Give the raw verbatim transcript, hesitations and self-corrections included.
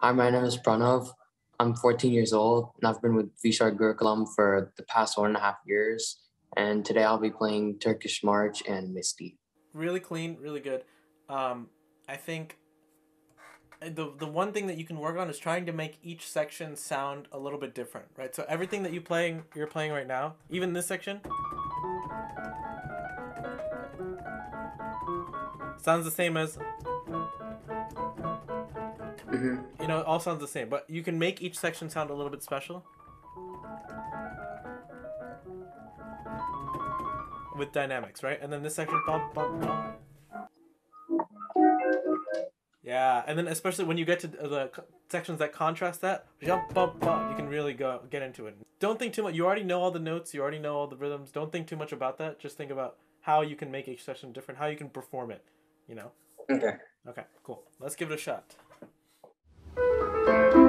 Hi, my name is Pranav. I'm fourteen years old, and I've been with V Sharp Gurukulam for the past one and a half years. And today I'll be playing Turkish March and Misty. Really clean, really good. Um, I think the the one thing that you can work on is trying to make each section sound a little bit different, right? So everything that you playing, you're playing right now, even this section, sounds the same as. Mm-hmm. You know, it all sounds the same, but you can make each section sound a little bit special with dynamics, right? And then this section, bump, bump, bump. Yeah, and then especially when you get to the sections that contrast that, jump, bump, bump, you can really go get into it. Don't think too much. You already know all the notes. You already know all the rhythms. Don't think too much about that. Just think about how you can make each section different, how you can perform it, you know? Okay. Okay, cool. Let's give it a shot. Thank you.